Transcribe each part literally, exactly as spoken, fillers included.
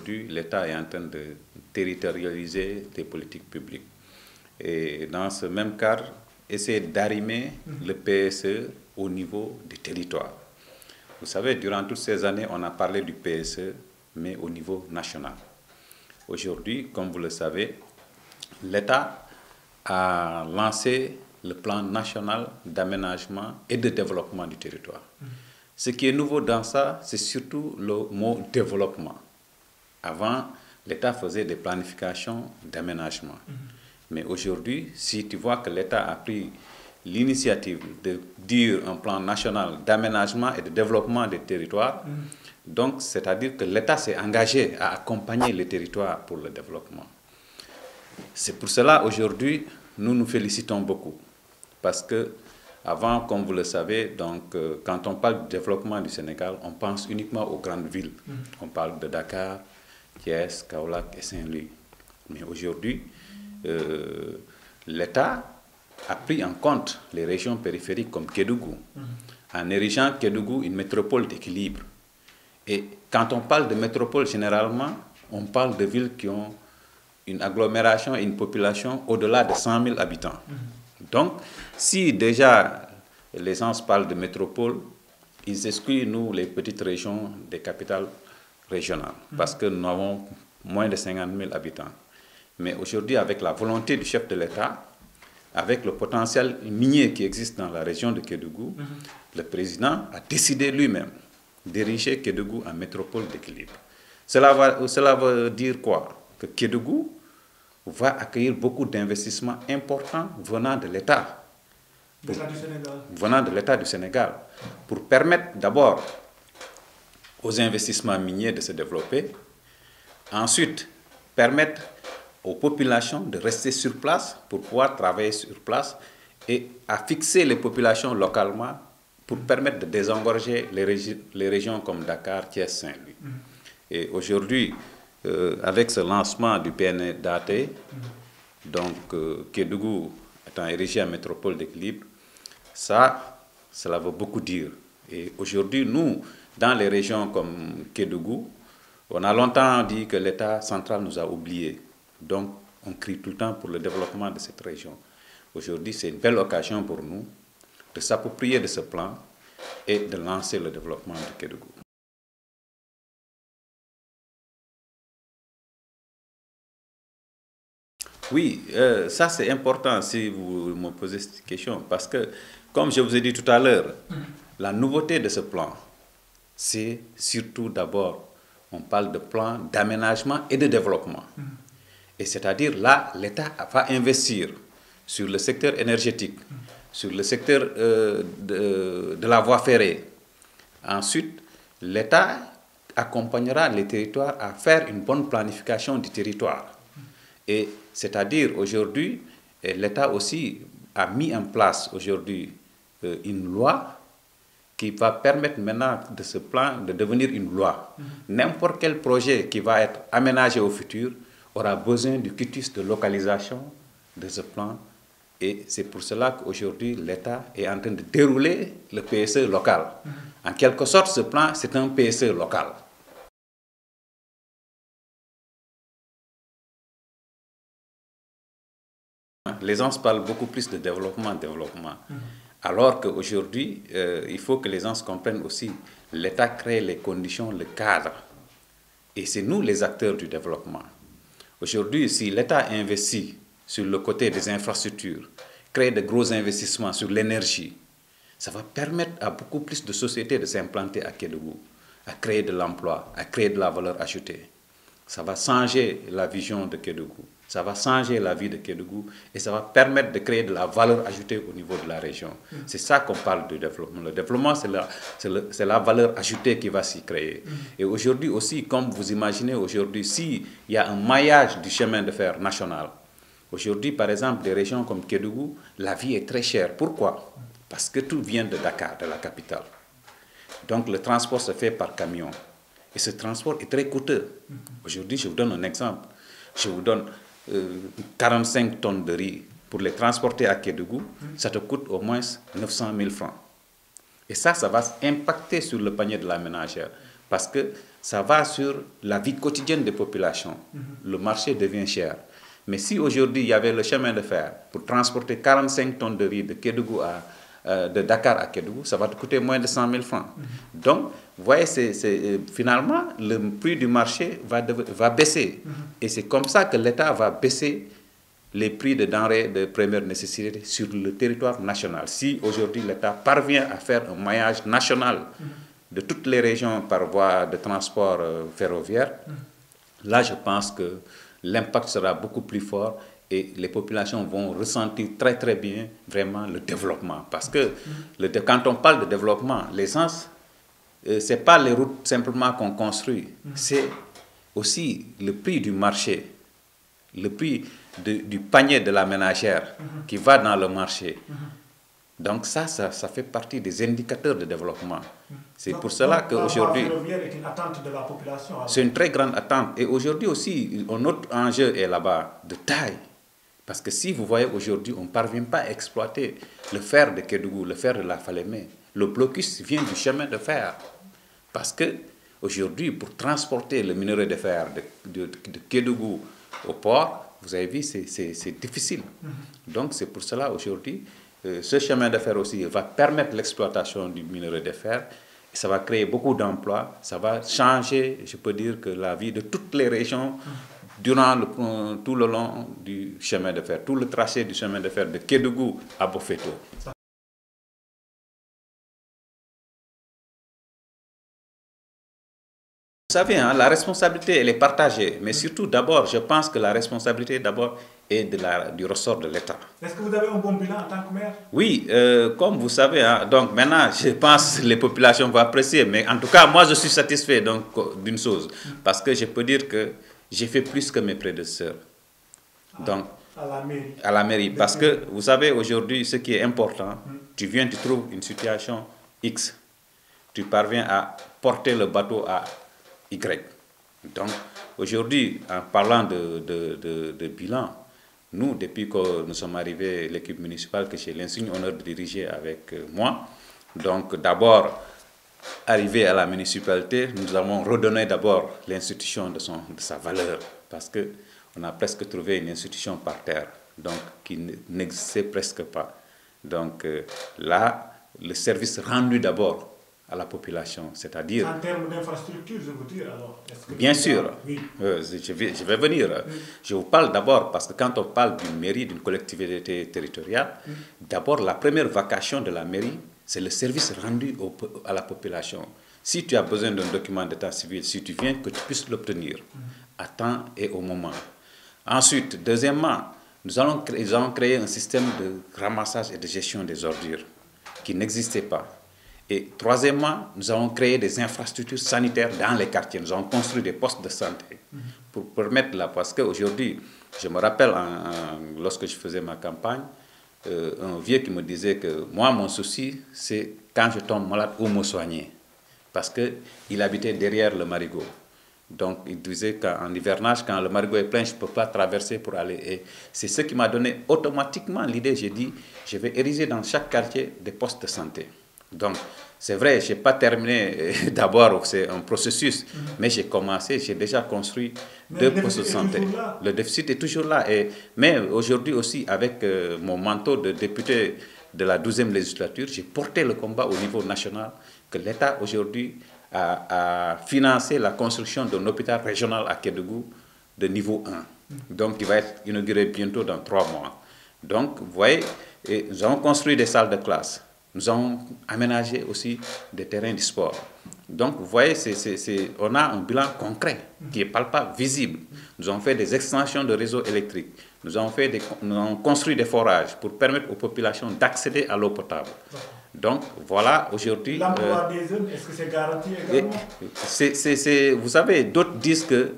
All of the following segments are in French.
aujourd'hui, l'État est en train de territorialiser des politiques publiques. Et dans ce même cadre, essayer d'arrimer le P S E au niveau des territoires. Vous savez, durant toutes ces années, on a parlé du P S E, mais au niveau national. Aujourd'hui, comme vous le savez, l'État a lancé le plan national d'aménagement et de développement du territoire. Ce qui est nouveau dans ça, c'est surtout le mot « développement ». Avant, l'État faisait des planifications d'aménagement. Mais aujourd'hui, si tu vois que l'État a pris l'initiative de dire un plan national d'aménagement et de développement des territoires, mmh. donc c'est-à-dire que l'État s'est engagé à accompagner les territoires pour le développement. C'est pour cela aujourd'hui, nous nous félicitons beaucoup. Parce que avant, comme vous le savez, donc, euh, quand on parle du développement du Sénégal, on pense uniquement aux grandes villes. Mmh. On parle de Dakar, Thiès, Kaolac et Saint-Louis. Mais aujourd'hui, Euh, l'État a pris en compte les régions périphériques comme Kédougou, mmh. en érigeant Kédougou une métropole d'équilibre. Et quand on parle de métropole, généralement, on parle de villes qui ont une agglomération et une population au-delà de cent mille habitants. Mmh. Donc, si déjà les gens parlent de métropole, ils excluent, nous, les petites régions des capitales régionales, mmh. parce que nous avons moins de cinquante mille habitants. Mais aujourd'hui, avec la volonté du chef de l'État, avec le potentiel minier qui existe dans la région de Kédougou, mm-hmm. le président a décidé lui-même d'ériger Kédougou en métropole d'équilibre. Cela, cela veut dire quoi? Que Kédougou va accueillir beaucoup d'investissements importants venant de l'État. Venant de l'État du Sénégal. Pour permettre d'abord aux investissements miniers de se développer, ensuite permettre aux populations de rester sur place pour pouvoir travailler sur place et à fixer les populations localement pour permettre de désengorger les, régi les régions comme Dakar, Thiès, Saint-Louis. Mm. Et aujourd'hui, euh, avec ce lancement du P N D A T, mm. donc euh, Kédougou étant érigé en métropole d'équilibre, ça, cela veut beaucoup dire. Et aujourd'hui, nous, dans les régions comme Kédougou, on a longtemps dit que l'État central nous a oubliés. Donc, on crie tout le temps pour le développement de cette région. Aujourd'hui, c'est une belle occasion pour nous de s'approprier de ce plan et de lancer le développement de Kédougou. Oui, euh, ça c'est important si vous me posez cette question, parce que, comme je vous ai dit tout à l'heure, la nouveauté de ce plan, c'est surtout d'abord, on parle de plan d'aménagement et de développement. Et c'est-à-dire là, l'État va investir sur le secteur énergétique, sur le secteur euh, de, de la voie ferrée. Ensuite, l'État accompagnera les territoires à faire une bonne planification du territoire. Et c'est-à-dire aujourd'hui, l'État aussi a mis en place aujourd'hui euh, une loi qui va permettre maintenant de ce plan de devenir une loi. N'importe quel projet qui va être aménagé au futur aura besoin du quitus de localisation de ce plan. Et c'est pour cela qu'aujourd'hui, l'État est en train de dérouler le P S E local. En quelque sorte, ce plan, c'est un P S E local. Les gens parlent beaucoup plus de développement, développement. Alors qu'aujourd'hui, euh, il faut que les gens comprennent aussi, l'État crée les conditions, le cadre. Et c'est nous les acteurs du développement. Aujourd'hui, si l'État investit sur le côté des infrastructures, crée de gros investissements sur l'énergie, ça va permettre à beaucoup plus de sociétés de s'implanter à Kédougou, à créer de l'emploi, à créer de la valeur ajoutée. Ça va changer la vision de Kédougou, ça va changer la vie de Kédougou et ça va permettre de créer de la valeur ajoutée au niveau de la région. Mmh. C'est ça qu'on parle de développement. Le développement, c'est la, c'est la valeur ajoutée qui va s'y créer. Mmh. Et aujourd'hui aussi, comme vous imaginez aujourd'hui, s'il y a un maillage du chemin de fer national, aujourd'hui, par exemple, des régions comme Kédougou, la vie est très chère. Pourquoi? Parce que tout vient de Dakar, de la capitale. Donc le transport se fait par camion. Et ce transport est très coûteux. Mmh. Aujourd'hui, je vous donne un exemple. Je vous donne euh, quarante-cinq tonnes de riz. Pour les transporter à Kédougou, mmh. ça te coûte au moins neuf cent mille francs. Et ça, ça va impacter sur le panier de la ménagère. Parce que ça va sur la vie quotidienne des populations. Mm-hmm. Le marché devient cher. Mais si aujourd'hui il y avait le chemin de fer pour transporter quarante-cinq tonnes de riz de Kédougou à, euh, de Dakar à Kédougou, ça va te coûter moins de cent mille francs. Mm-hmm. Donc, vous voyez, c'est, c'est, finalement, le prix du marché va, de, va baisser. Mm-hmm. Et c'est comme ça que l'État va baisser les prix de denrées de première nécessité sur le territoire national. Si aujourd'hui l'État parvient à faire un maillage national de toutes les régions par voie de transport ferroviaire, là je pense que l'impact sera beaucoup plus fort et les populations vont ressentir très très bien vraiment le développement. Parce que le, quand on parle de développement, l'essence, ce n'est pas les routes simplement qu'on construit, c'est aussi le prix du marché, le prix de, du panier de la ménagère Mm-hmm. qui va dans le marché. Mm-hmm. Donc ça, ça, ça fait partie des indicateurs de développement. Mm-hmm. C'est pour cela qu'aujourd'hui... La voie ferroviaire est une attente de la population. C'est une très grande attente. Et aujourd'hui aussi, un autre enjeu est là-bas, de taille. Parce que si vous voyez aujourd'hui, on ne parvient pas à exploiter le fer de Kédougou, le fer de la Falémé. Le blocus vient du chemin de fer. Parce que aujourd'hui, pour transporter le minerai de fer de, de, de Kédougou au port, vous avez vu, c'est difficile. Donc c'est pour cela aujourd'hui, euh, ce chemin de fer aussi va permettre l'exploitation du minerai de fer. Ça va créer beaucoup d'emplois, ça va changer, je peux dire, que la vie de toutes les régions durant le, euh, tout le long du chemin de fer, tout le tracé du chemin de fer de Kédougou à Beaufeto. Vous savez, hein, la responsabilité, elle est partagée. Mais surtout, d'abord, je pense que la responsabilité, d'abord, est de la, du ressort de l'État. Est-ce que vous avez un bon bilan en tant que maire? Oui, euh, comme vous savez, hein, donc maintenant, je pense que les populations vont apprécier. Mais en tout cas, moi, je suis satisfait d'une chose. Parce que je peux dire que j'ai fait plus que mes prédécesseurs. Donc, à la mairie. À la mairie. Parce que, vous savez, aujourd'hui, ce qui est important, tu viens, tu trouves une situation X. Tu parviens à porter le bateau à... Y. Donc, aujourd'hui, en parlant de, de, de, de bilan, nous, depuis que nous sommes arrivés, l'équipe municipale que j'ai l'insigne honneur de diriger avec moi, donc d'abord, arrivé à la municipalité, nous avons redonné d'abord l'institution de, de sa valeur, parce qu'on a presque trouvé une institution par terre, donc qui n'existait presque pas. Donc là, le service rendu d'abord à la population, c'est-à-dire... En termes d'infrastructure, je vous dis alors... Que bien sûr, oui. euh, je, vais, je vais venir. Oui. Je vous parle d'abord, parce que quand on parle d'une mairie, d'une collectivité territoriale, oui. d'abord la première vocation de la mairie, c'est le service rendu au, à la population. Si tu as besoin d'un document d'état civil, si tu viens, que tu puisses l'obtenir oui. à temps et au moment. Ensuite, deuxièmement, nous allons créer, nous allons créer un système de ramassage et de gestion des ordures qui n'existait pas. Et troisièmement, nous avons créé des infrastructures sanitaires dans les quartiers. Nous avons construit des postes de santé pour permettre là. Parce qu'aujourd'hui, je me rappelle, en, en, lorsque je faisais ma campagne, euh, un vieux qui me disait que moi, mon souci, c'est quand je tombe malade, où me soigner. Parce qu'il habitait derrière le marigot. Donc, il disait qu'en hivernage, quand le marigot est plein, je ne peux pas traverser pour aller. Et c'est ce qui m'a donné automatiquement l'idée. J'ai dit, je vais ériger dans chaque quartier des postes de santé. Donc, c'est vrai, je n'ai pas terminé d'abord, c'est un processus, mm-hmm. mais j'ai commencé, j'ai déjà construit mais deux postes de santé. Le déficit est toujours là. Et, mais aujourd'hui aussi, avec euh, mon manteau de député de la douzième législature, j'ai porté le combat au niveau national que l'État aujourd'hui a, a financé la construction d'un hôpital régional à Kédougou de niveau un. Mm-hmm. Donc, il va être inauguré bientôt dans trois mois. Donc, vous voyez, et nous avons construit des salles de classe. Nous avons aménagé aussi des terrains de sport. Donc, vous voyez, c'est, c'est, c'est, on a un bilan concret qui est palpable, visible. Nous avons fait des extensions de réseaux électriques. Nous avons, fait des, nous avons construit des forages pour permettre aux populations d'accéder à l'eau potable. Donc, voilà, aujourd'hui... L'emploi euh, des jeunes, est-ce que c'est garanti également? c'est, c'est, c'est, Vous savez, d'autres disent que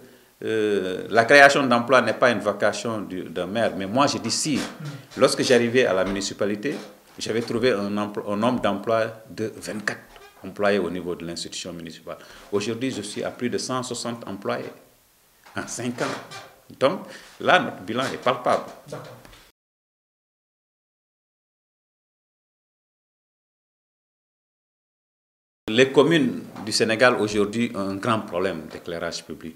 euh, la création d'emplois n'est pas une vocation d'un maire. Mais moi, je dis si. Lorsque j'arrivais à la municipalité... J'avais trouvé un, un nombre d'emplois de vingt-quatre employés au niveau de l'institution municipale. Aujourd'hui, je suis à plus de cent soixante employés en cinq ans. Donc, là, notre bilan est palpable. Les communes du Sénégal aujourd'hui ont un grand problème d'éclairage public.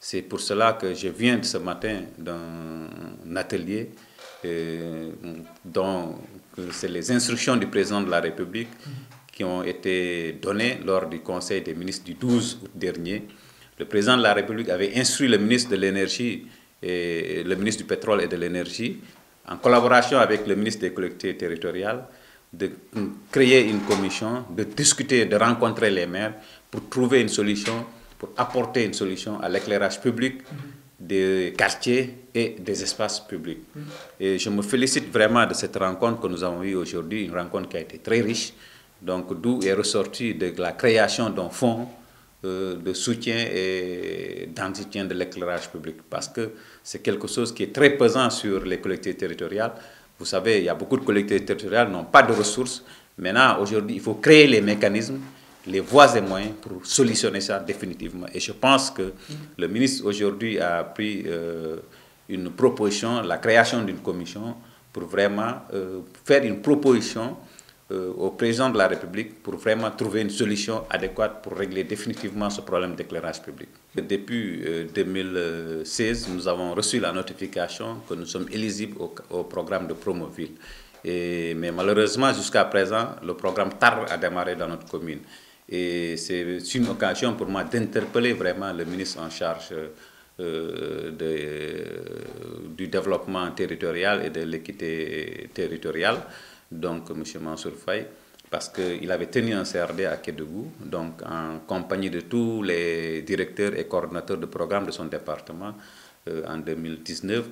C'est pour cela que je viens ce matin d'un atelier euh, dont c'est les instructions du président de la République qui ont été données lors du Conseil des ministres du douze août dernier. Le président de la République avait instruit le ministre de l'Énergie et le ministre du Pétrole et de l'Énergie, en collaboration avec le ministre des Collectivités territoriales, de créer une commission, de discuter, de rencontrer les maires pour trouver une solution, pour apporter une solution à l'éclairage public des quartiers et des espaces publics. Et je me félicite vraiment de cette rencontre que nous avons eue aujourd'hui, une rencontre qui a été très riche, donc d'où est ressortie de la création d'un fonds de soutien et d'entretien de l'éclairage public, parce que c'est quelque chose qui est très pesant sur les collectivités territoriales. Vous savez, il y a beaucoup de collectivités territoriales qui n'ont pas de ressources. Maintenant, aujourd'hui, il faut créer les mécanismes, les voies et moyens pour solutionner ça définitivement. Et je pense que le ministre aujourd'hui a pris euh, une proposition, la création d'une commission pour vraiment euh, faire une proposition au président de la République pour vraiment trouver une solution adéquate pour régler définitivement ce problème d'éclairage public. Depuis deux mille seize, nous avons reçu la notification que nous sommes éligibles au, au programme de Promoville. Et, mais malheureusement, jusqu'à présent, le programme tarde à démarrer dans notre commune. Et c'est une occasion pour moi d'interpeller vraiment le ministre en charge euh, de, euh, du développement territorial et de l'équité territoriale, donc M. Mansour Faye, parce qu'il avait tenu un C R D à Kédougou, donc en compagnie de tous les directeurs et coordonnateurs de programme de son département euh, en deux mille dix-neuf,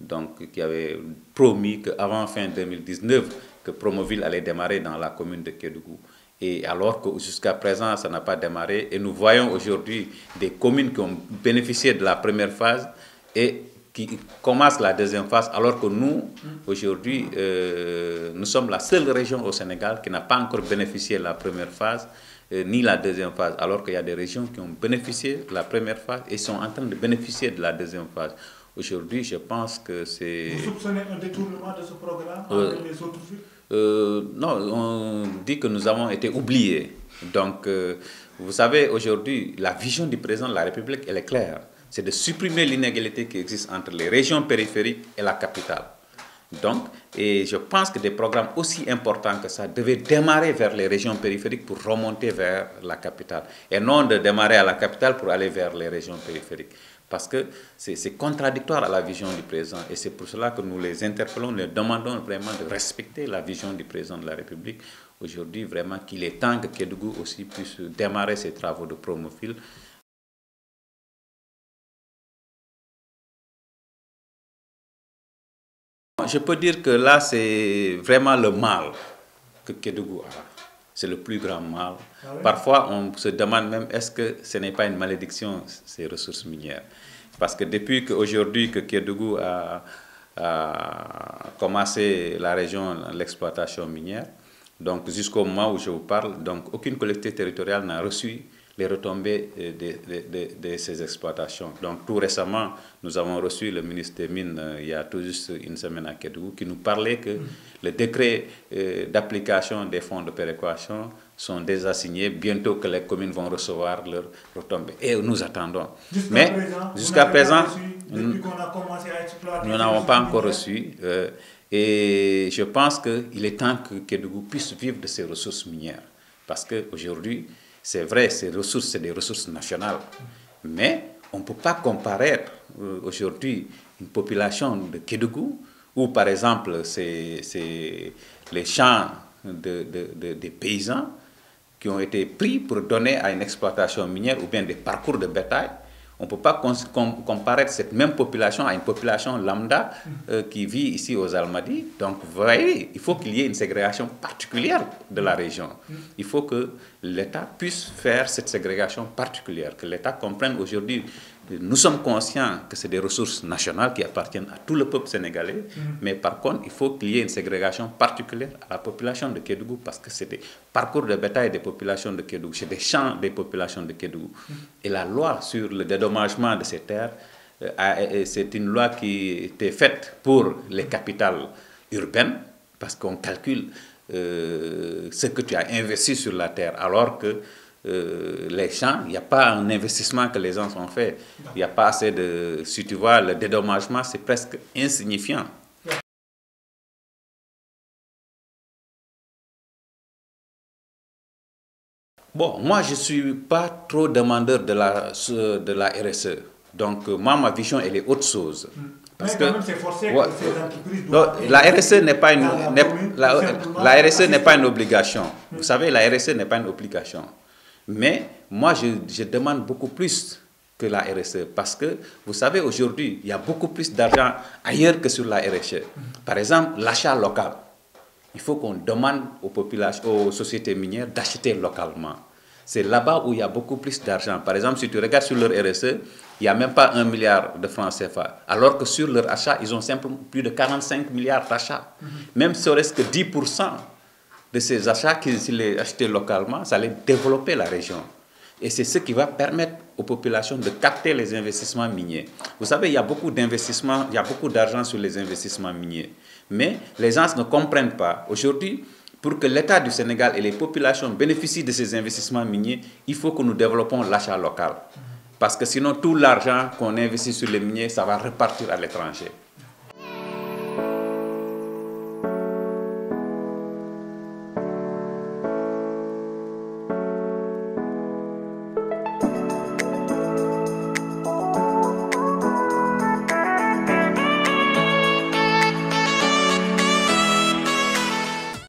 donc qui avait promis qu'avant fin deux mille dix-neuf, que Promoville allait démarrer dans la commune de Kédougou. Et alors que jusqu'à présent, ça n'a pas démarré, et nous voyons aujourd'hui des communes qui ont bénéficié de la première phase et qui commence la deuxième phase, alors que nous, aujourd'hui, euh, nous sommes la seule région au Sénégal qui n'a pas encore bénéficié de la première phase, euh, ni la deuxième phase, alors qu'il y a des régions qui ont bénéficié de la première phase et sont en train de bénéficier de la deuxième phase. Aujourd'hui, je pense que c'est... Vous soupçonnez un détournement de ce programme euh, avec les autres villes? euh, Non, on dit que nous avons été oubliés. Donc, euh, vous savez, aujourd'hui, la vision du président de la République, elle est claire. C'est de supprimer l'inégalité qui existe entre les régions périphériques et la capitale. Donc, et je pense que des programmes aussi importants que ça devaient démarrer vers les régions périphériques pour remonter vers la capitale. Et non de démarrer à la capitale pour aller vers les régions périphériques. Parce que c'est contradictoire à la vision du président. Et c'est pour cela que nous les interpellons, nous les demandons vraiment de respecter la vision du président de la République. Aujourd'hui, vraiment, qu'il est temps que Kédougou aussi puisse démarrer ses travaux de Promoville. Je peux dire que là, c'est vraiment le mal que Kédougou a. C'est le plus grand mal. Ah oui. Parfois, on se demande même, est-ce que ce n'est pas une malédiction, ces ressources minières? Parce que depuis qu'aujourd'hui que Kédougou a, a commencé la région, l'exploitation minière, donc jusqu'au moment où je vous parle, donc aucune collectivité territoriale n'a reçu les retombées de, de, de, de ces exploitations. Donc tout récemment, nous avons reçu le ministre des Mines, euh, il y a tout juste une semaine à Kédougou, qui nous parlait que mmh. le décret euh, d'application des fonds de péréquation sont déjà signés, bientôt que les communes vont recevoir leurs retombées. Et nous attendons. Jusqu'à Mais jusqu'à présent, nous n'avons pas encore reçu. Euh, et je pense qu'il est temps que Kédougou puisse vivre de ses ressources minières. Parce qu'aujourd'hui, c'est vrai, ces ressources, c'est des ressources nationales. Mais on ne peut pas comparer aujourd'hui une population de Kédougou, où par exemple, c'est les champs de, de, de, des paysans qui ont été pris pour donner à une exploitation minière ou bien des parcours de bétail. On ne peut pas comparer cette même population à une population lambda euh, qui vit ici aux Almadies. Donc, vous voyez, il faut qu'il y ait une ségrégation particulière de la région. Il faut que l'État puisse faire cette ségrégation particulière, que l'État comprenne aujourd'hui. Nous sommes conscients que c'est des ressources nationales qui appartiennent à tout le peuple sénégalais, mmh. mais par contre, il faut qu'il y ait une ségrégation particulière à la population de Kédougou, parce que c'est des parcours de bétail des populations de Kédougou, c'est des champs des populations de Kédougou. Mmh. Et la loi sur le dédommagement de ces terres, euh, c'est une loi qui était faite pour les capitales urbaines, parce qu'on calcule euh, ce que tu as investi sur la terre, alors que euh, les champs, il n'y a pas un investissement que les gens ont fait. Il n'y a pas assez de... Si tu vois, le dédommagement, c'est presque insignifiant. Bon, moi, je ne suis pas trop demandeur de la, de la R S E. Donc, moi, ma vision, elle est autre chose. Parce mais quand que, même, c'est forcé ouais, que ces entreprises doivent... La R S E n'est pas, pas une obligation. Mmh. Vous savez, la R S E n'est pas une obligation. Mais moi, je, je demande beaucoup plus que la R S E. Parce que, vous savez, aujourd'hui, il y a beaucoup plus d'argent ailleurs que sur la R S E. Mmh. Par exemple, l'achat local. Il faut qu'on demande aux populations, aux sociétés minières d'acheter localement. C'est là-bas où il y a beaucoup plus d'argent. Par exemple, si tu regardes sur leur R S E, il n'y a même pas un milliard de francs C F A. Alors que sur leur achat, ils ont simplement plus de quarante-cinq milliards d'achats. Mm-hmm. Même serait-ce que dix pour cent de ces achats qu'ils les achetaient localement, ça allait développer la région. Et c'est ce qui va permettre aux populations de capter les investissements miniers. Vous savez, il y a beaucoup d'investissements, il y a beaucoup d'argent sur les investissements miniers. Mais les gens ne comprennent pas. Aujourd'hui, pour que l'État du Sénégal et les populations bénéficient de ces investissements miniers, il faut que nous développons l'achat local. Parce que sinon, tout l'argent qu'on investit sur les miniers, ça va repartir à l'étranger.